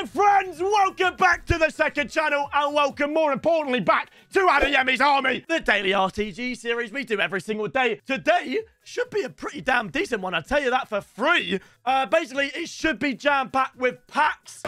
My friends, welcome back to the second channel, and welcome, more importantly, back to Adeyemi's Army, the daily RTG series we do every single day. Today should be a pretty damn decent one, I'll tell you that for free. Basically, it should be jam-packed with packs.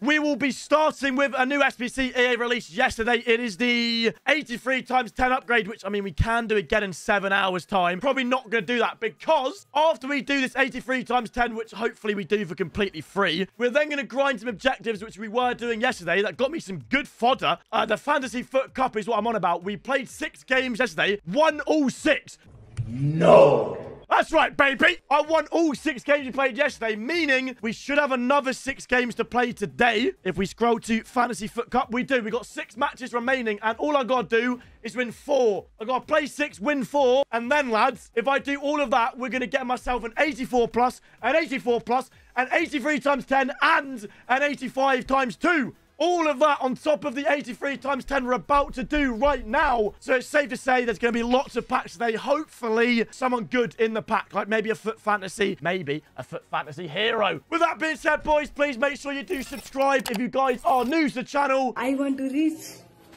We will be starting with a new SBC EA release yesterday. It is the 83x10 upgrade, which, I mean, we can do again in 7 hours' time. Probably not going to do that because after we do this 83x10, which hopefully we do for completely free, we're then going to grind some objectives, which we were doing yesterday. That got me some good fodder. The Fantasy Foot Cup is what I'm on about. We played 6 games yesterday, won all 6. No. That's right, baby. I won all 6 games we played yesterday, meaning we should have another 6 games to play today. If we scroll to Fantasy Foot Cup, we do. We've got 6 matches remaining, and all I got to do is win 4. I got to play 6, win 4, and then, lads, if I do all of that, we're going to get myself an 84+, an 84+, an 83x10, and an 85x2. All of that on top of the 83x10 we're about to do right now. So it's safe to say there's going to be lots of packs today. Hopefully someone good in the pack, like maybe a Foot Fantasy, maybe a Foot Fantasy hero. With that being said, boys, please make sure you do subscribe if you guys are new to the channel. I want to reach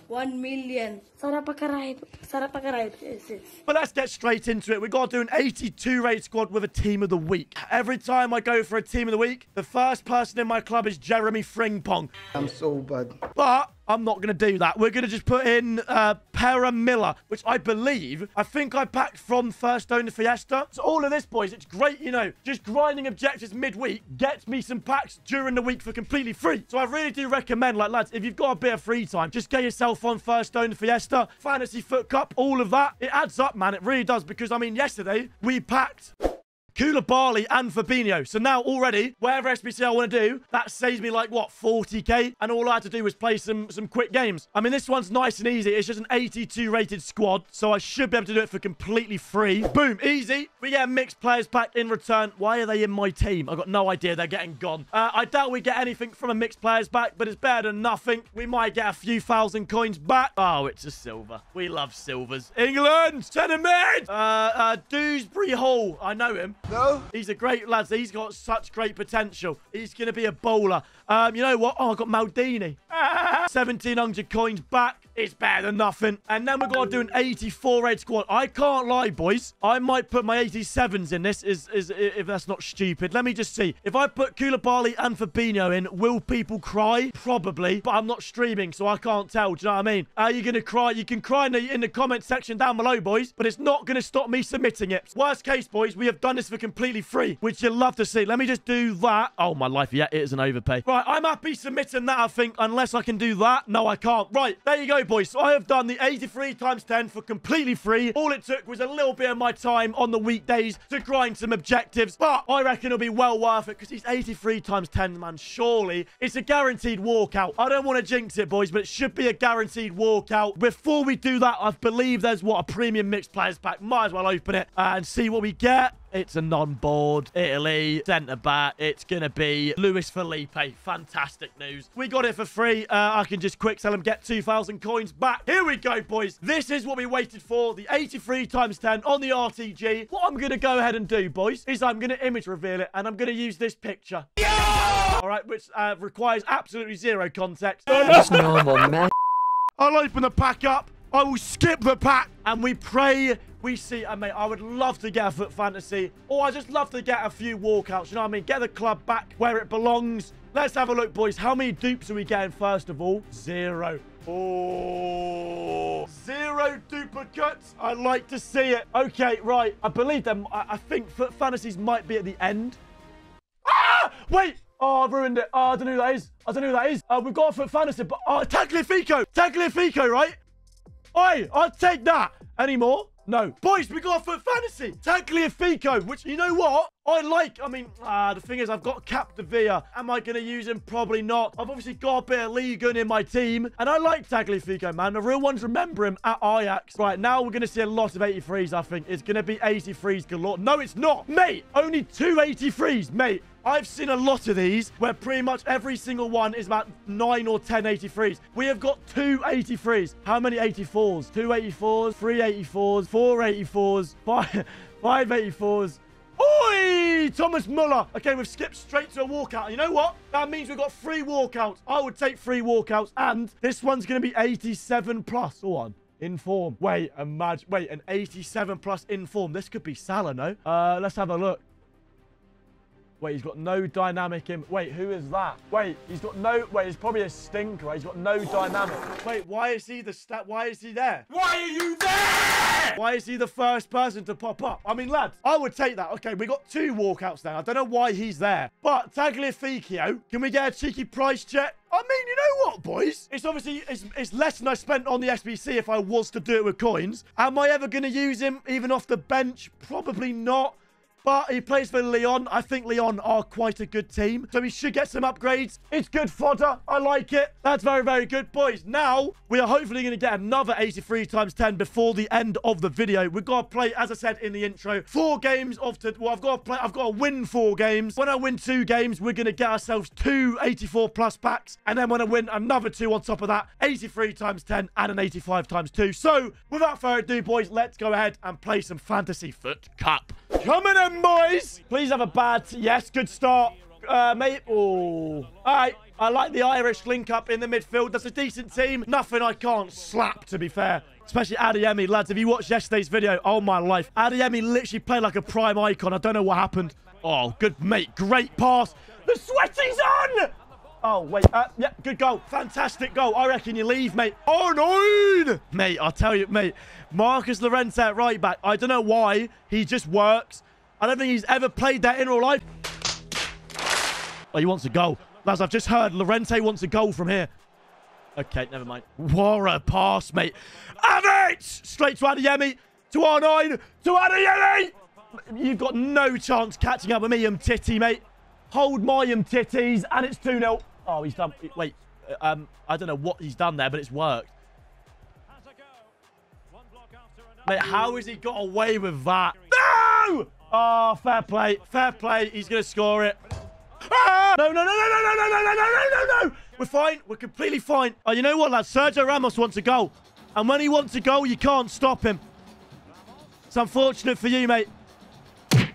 1 million. But let's get straight into it. We've got to do an 82 raid squad with a team of the week. Every time I go for a team of the week, the first person in my club is Jeremy Fringpong. I'm so bad. But I'm not going to do that. We're going to just put in Pera Miller, which I think I packed from First Owner Fiesta. So all of this, boys, it's great, you know, just grinding objectives midweek gets me some packs during the week for completely free. So I really do recommend, like, lads, if you've got a bit of free time, just get yourself on First Owner Fiesta, Fantasy Foot Cup, all of that. It adds up, man. It really does, because, I mean, yesterday we packed Koulibaly and Fabinho. So now already, wherever SBC I want to do, that saves me like, what, 40k? And all I had to do was play some quick games. I mean, this one's nice and easy. It's just an 82 rated squad, so I should be able to do it for completely free. Boom, easy. We get a mixed players pack in return. Why are they in my team? I've got no idea. They're getting gone. I doubt we get anything from a mixed players pack, but it's better than nothing. We might get a few thousand coins back. Oh, it's a silver. We love silvers. England, send him in. Dewsbury Hall. I know him. No. He's a great lad. He's got such great potential. He's going to be a bowler. You know what? Oh, I got Maldini. 1,700 coins back. It's better than nothing. And then we're going to do an 84 raid squad. I can't lie, boys. I might put my 87s in this, if that's not stupid. Let me just see. If I put Koulibaly and Fabinho in, will people cry? Probably. But I'm not streaming, so I can't tell. Do you know what I mean? Are you going to cry? You can cry in the comment section down below, boys. But it's not going to stop me submitting it. Worst case, boys, we have done this for completely free, which you'll love to see. Let me just do that. Oh, my life. Yeah, it is an overpay. Right, I'm happy submitting that, I think, unless I can do that. No, I can't. Right, there you go, boys. So I have done the 83x10 for completely free. All it took was a little bit of my time on the weekdays to grind some objectives, but I reckon it'll be well worth it because these 83x10, man, surely it's a guaranteed walkout. I don't want to jinx it, boys, but it should be a guaranteed walkout. Before we do that, I believe there's, what, a premium mixed players pack. Might as well open it and see what we get. It's a non-board. Italy, centre-back. It's going to be Luis Felipe. Fantastic news. We got it for free. I can just quick sell him, get 2,000 coins back. Here we go, boys. This is what we waited for. The 83x10 on the RTG. What I'm going to go ahead and do, boys, is I'm going to image reveal it, and I'm going to use this picture. Yeah! All right, which requires absolutely zero context. That's normal, man. I'll open the pack up. I will skip the pack, and we pray we see. And mate, I would love to get a Foot Fantasy, or I just love to get a few walkouts, you know what I mean? Get the club back where it belongs. Let's have a look, boys. How many dupes are we getting, first of all? 0. Oh, 0 duplicates. I like to see it. Okay, right. I believe them. I think Foot Fantasies might be at the end. Ah! Wait! Oh, I've ruined it. Oh, I don't know who that is. I don't know who that is. We've got a Foot Fantasy, but... Oh, Tagliafico! Tagliafico, right? Oi, I'll take that. Any more? No. Boys, we got a Foot Fantasy. Tagliafico, which, you know what? I like. I mean, the thing is, I've got Cap de Villa. Am I going to use him? Probably not. I've obviously got a bit of Ligon in my team, and I like Tagliafico, man. The real ones remember him at Ajax. Right, now we're going to see a lot of 83s, I think. It's going to be 83s galore. No, it's not. Mate, only 2 83s, mate. I've seen a lot of these where pretty much every single one is about 9 or 10 83s. We have got 2 83s. How many 84s? 2 84s, 3 84s, 4 84s, 5 84s. Oi! Thomas Müller. Okay, we've skipped straight to a walkout. You know what? That means we've got 3 walkouts. I would take 3 walkouts. And this one's going to be 87 plus. Go on. In form. Wait, imagine. Wait, an 87 plus in form. This could be Salah, no? Let's have a look. Wait, he's got no dynamic in... Wait, who is that? Wait, he's got no... Wait, he's probably a stinker. Right? He's got no dynamic. Wait, why is he the stat? Why is he there? Why are you there? Why is he the first person to pop up? I mean, lads, I would take that. Okay, we got 2 walkouts now. I don't know why he's there. But Tagliafico, can we get a cheeky price check? I mean, you know what, boys? It's obviously, it's less than I spent on the SBC if I was to do it with coins. Am I ever going to use him even off the bench? Probably not. But he plays for Lyon. I think Lyon are quite a good team. So he should get some upgrades. It's good fodder. I like it. That's very, very good, boys. Now, we are hopefully going to get another 83 times 10 before the end of the video. We've got to play, as I said in the intro, 4 games of... Well, I've got to play... I've got to win 4 games. When I win 2 games, we're going to get ourselves 2 84 plus packs. And then when I win another 2 on top of that, 83 times 10 and an 85 times 2. So, without further ado, boys, let's go ahead and play some Fantasy Foot Cup. Coming in, boys. Please have a bad... Yes, good start. Mate. Oh. All right. I like the Irish link-up in the midfield. That's a decent team. Nothing I can't slap, to be fair. Especially Adeyemi, lads. If you watched yesterday's video, oh, my life. Adeyemi literally played like a prime icon. I don't know what happened. Oh, good, mate. Great pass. The sweaty's on! Oh, wait. Yeah, good goal. Fantastic goal. I reckon you leave, mate. Oh, no! Mate, I'll tell you, mate. Marcos Llorente at right back. I don't know why. He just works. I don't think he's ever played that in real life. Oh, he wants a goal. Lads, I've just heard Llorente wants a goal from here. Okay, never mind. What a pass, mate. Have it! Straight to Adeyemi. To R9. To Adeyemi! You've got no chance catching up with me, Umtiti, mate. Hold my Umtitis, and it's 2-0. Oh, he's done. Wait, I don't know what he's done there, but it's worked. Mate, how has he got away with that? No! Oh, fair play. Fair play. He's going to score it. Ah! No, no, no, no, no, no, no, no, no, no, no. We're fine. We're completely fine. Oh, you know what, lads? Sergio Ramos wants a goal. And when he wants a goal, you can't stop him. It's unfortunate for you, mate. Ah,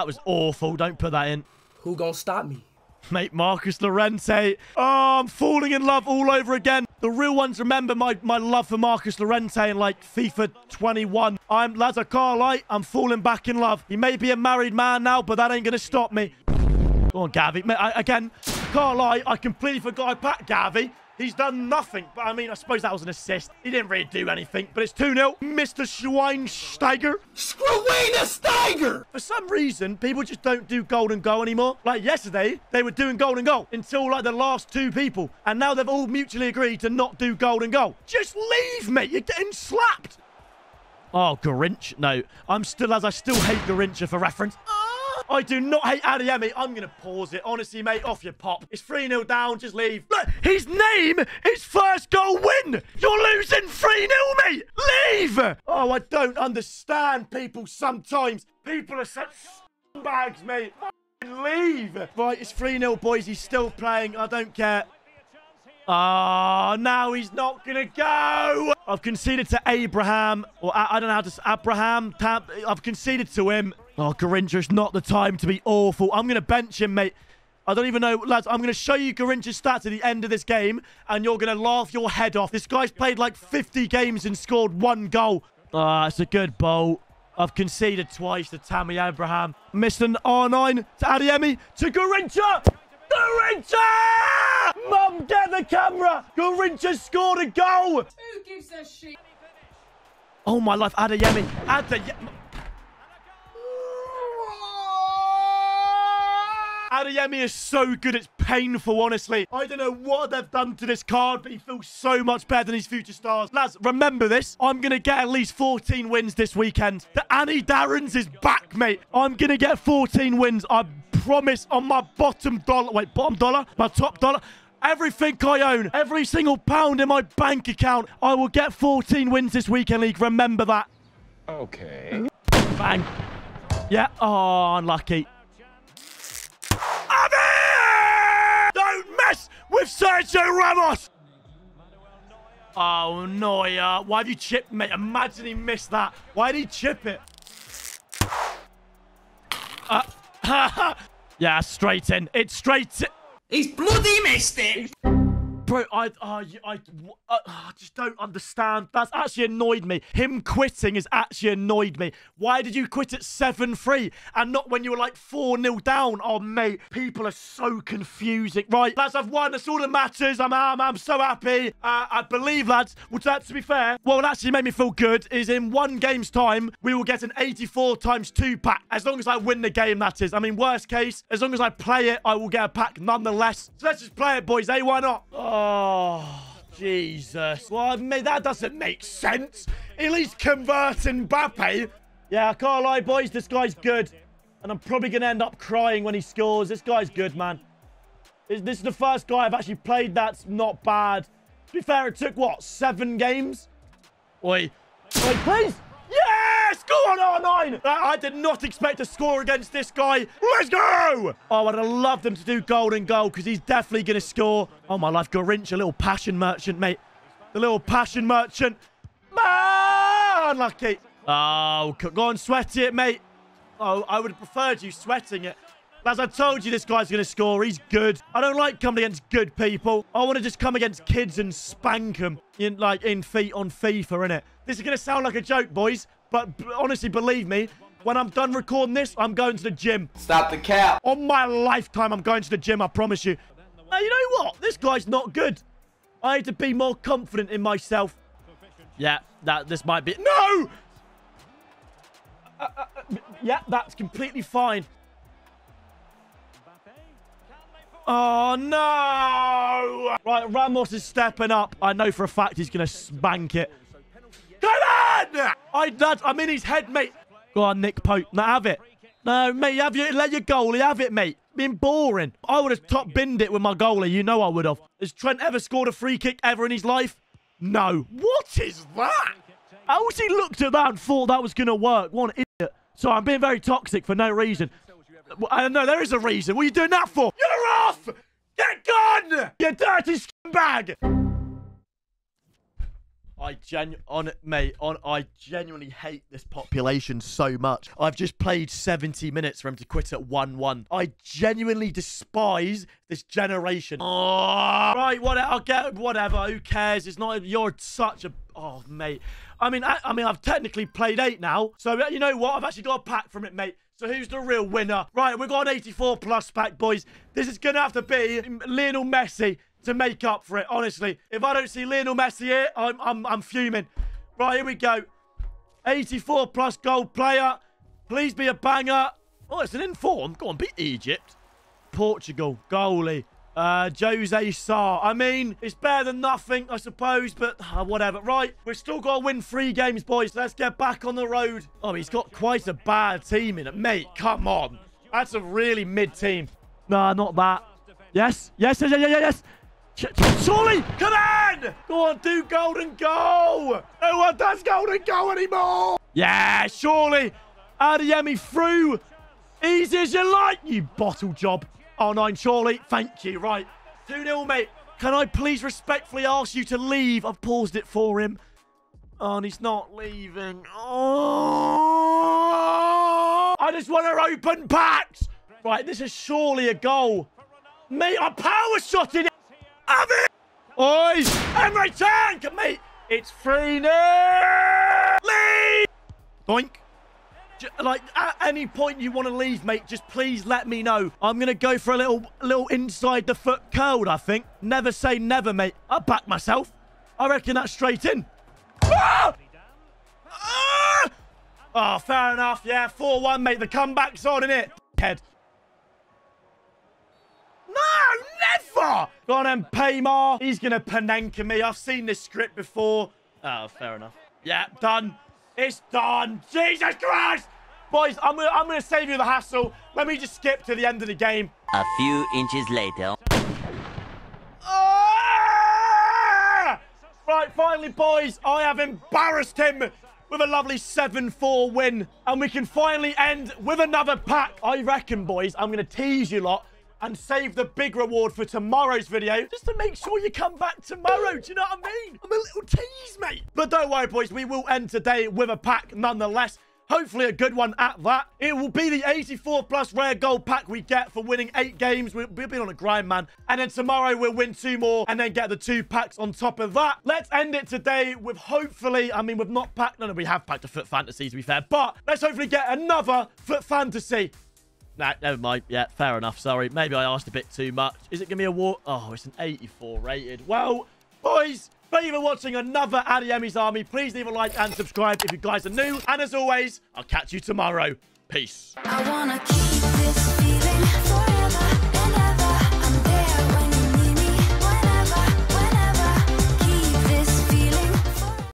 that was awful. Don't put that in. Who gonna stop me? Mate, Marcos Llorente. Oh, I'm falling in love all over again. The real ones remember my love for Marcos Llorente in, like, FIFA 21. Lads, I can't lie. I'm falling back in love. He may be a married man now, but that ain't gonna stop me. Go on, Gavi. Mate, again, can't lie. I completely forgot I packed Gavi. He's done nothing. But, I mean, I suppose that was an assist. He didn't really do anything. But it's 2-0. Mr. Schweinsteiger. Schweinsteiger! For some reason, people just don't do golden goal anymore. Like, yesterday, they were doing golden goal until, like, the last 2 people. And now they've all mutually agreed to not do golden goal. Just leave, mate. You're getting slapped. Oh, Garrincha. No. I still hate Garrincha for reference. I do not hate Adeyemi. I'm going to pause it. Honestly, mate, off your pop. It's 3-0 down. Just leave. Look, his name is first goal win. You're losing 3-0, mate. Leave. Oh, I don't understand people sometimes. People are such scumbags, mate. Leave. Right, it's 3-0, boys. He's still playing. I don't care. Oh, now he's not going to go. I've conceded to Abraham. Or I don't know how to... Abraham. I've conceded to him. Oh, Garrincha, it's not the time to be awful. I'm going to bench him, mate. I don't even know. Lads, I'm going to show you Garrincha's stats at the end of this game, and you're going to laugh your head off. This guy's played like 50 games and scored 1 goal. Ah, it's a good ball. I've conceded twice to Tammy Abraham. Missed an R9 to Adeyemi. To Garrincha! Garrincha! Mum, get the camera! Garrincha scored a goal! Who gives a shit? Oh, my life. Adeyemi. Adeyemi. Adeyemi is so good, it's painful, honestly. I don't know what they've done to this card, but he feels so much better than his future stars. Lads, remember this. I'm going to get at least 14 wins this weekend. The Annie Darrens is back, mate. I'm going to get 14 wins. I promise on my bottom dollar. Wait, bottom dollar? My top dollar? Everything I own, every single pound in my bank account, I will get 14 wins this weekend, league. Remember that. Okay. Bang. Yeah. Oh, unlucky. With Sergio Ramos! Oh, Neuer. Why have you chipped, mate? Imagine he missed that. Why did he chip it? Yeah, straight in. It's straight in. He's bloody missed it. Bro, I just don't understand. That's actually annoyed me. Him quitting has actually annoyed me. Why did you quit at 7-3 and not when you were like 4-0 down? Oh, mate, people are so confusing. Right, lads, I've won. That's all that matters. I'm so happy. I believe, lads, which that, to be fair, what actually made me feel good is in one game's time, we will get an 84x2 pack. As long as I win the game, that is. I mean, worst case, as long as I play it, I will get a pack nonetheless. So let's just play it, boys, eh? Why not? Oh, Jesus. Well, mate, that doesn't make sense. At least converting Mbappé. Yeah, I can't lie, boys. This guy's good. And I'm probably going to end up crying when he scores. This guy's good, man. This is the first guy I've actually played that's not bad. To be fair, it took, what, 7 games? Oi. Oi, please. Yes! Go on, R9! I did not expect to score against this guy. Let's go! Oh, I'd have loved him to do golden goal because he's definitely going to score. Oh, my life. Garrincha, a little passion merchant, mate. The little passion merchant. Man, unlucky. Oh, go on, sweat it, mate. Oh, I would have preferred you sweating it. As I told you, this guy's going to score. He's good. I don't like coming against good people. I want to just come against kids and spank them in feet on FIFA, innit? This is going to sound like a joke, boys, but honestly, believe me, when I'm done recording this, I'm going to the gym. Stop the cap. On my lifetime, I'm going to the gym, I promise you. Now, you know what? This guy's not good. I need to be more confident in myself. Yeah, this might be... No! Yeah, that's completely fine. Oh, no! Right, Ramos is stepping up. I know for a fact he's going to spank it. Come on! I'm in his head, mate. Go on, Nick Pope. Now, have it. No, mate, have you, let your goalie have it, mate. Been boring. I would have top-binned it with my goalie. You know I would have. Has Trent ever scored a free kick ever in his life? No. What is that? I always looked at that and thought that was going to work. What an idiot. So I'm being very toxic for no reason. I don't know, there is a reason. What are you doing that for? You're off! Get gone! You dirty scumbag! I genuinely hate this population so much. I've just played 70 minutes for him to quit at 1-1. I genuinely despise this generation. Oh, right, whatever. I'll get whatever. Who cares? It's not. You're such a. Oh, mate. I mean, I've technically played 8 now. So you know what? I've actually got a pack from it, mate. So who's the real winner? Right, we've got an 84+ pack, boys. This is going to have to be Lionel Messi to make up for it, honestly. If I don't see Lionel Messi here, I'm fuming. Right, here we go. 84+ gold player. Please be a banger. Oh, it's an inform. Go on, beat Egypt. Portugal, goalie. Jose Sarr. I mean, it's better than nothing, I suppose, but whatever. Right, we've still got to win 3 games, boys. Let's get back on the road. Oh, he's got quite a bad team in it. Mate, come on. That's a really mid team. Nah, not that. Yes, yes, yes, yes, yes, yes. Surely, come on! Go on, do golden goal. No one does golden goal anymore. Yeah, surely. Adeyemi through. Easy as you like, you bottle job. R9, surely. Thank you. Right. 2-0, mate. Can I please respectfully ask you to leave? I've paused it for him. Oh, and he's not leaving. Oh! I just want to open packs. Right, this is surely a goal. Mate, I'm power shotting it. Have it! Oi! And right tank, mate. It's 3-0. Leave! Boink. Like, at any point you want to leave, mate, just please let me know. I'm going to go for a little inside the foot curled, I think. Never say never, mate. I back myself. I reckon that's straight in. Ah! Ah! Oh, fair enough. Yeah, 4-1, mate. The comeback's on, innit? Head. No, never! Go on and Paymar. He's going to Panenka me. I've seen this script before. Oh, fair enough. Yeah, done. It's done. Jesus Christ! Boys, I'm gonna save you the hassle. Let me just skip to the end of the game. A few inches later. Ah! Right, finally, boys, I have embarrassed him with a lovely 7-4 win. And we can finally end with another pack. I reckon, boys, I'm gonna tease you lot and save the big reward for tomorrow's video just to make sure you come back tomorrow. Do you know what I mean? I'm a little tease, mate. But don't worry, boys. We will end today with a pack nonetheless. Hopefully a good one at that. It will be the 84 plus rare gold pack we get for winning 8 games. We've been on a grind, man. And then tomorrow we'll win 2 more and then get the 2 packs on top of that. Let's end it today with hopefully, I mean, we've not packed, no, we have packed a Foot Fantasy to be fair, but let's hopefully get another Foot Fantasy. Nah, never mind. Yeah, fair enough. Sorry. Maybe I asked a bit too much. Is it going to be a war? Oh, it's an 84 rated. Well, boys, thank you for watching another Adeyemi's Army. Please leave a like and subscribe if you guys are new. And as always, I'll catch you tomorrow. Peace. I wanna keep